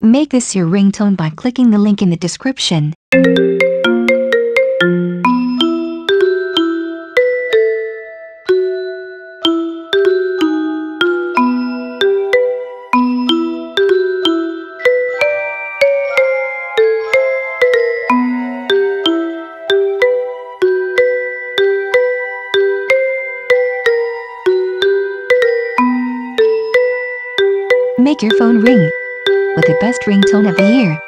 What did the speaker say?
Make this your ringtone by clicking the link in the description. Make your phone ring with the best ringtone of the year.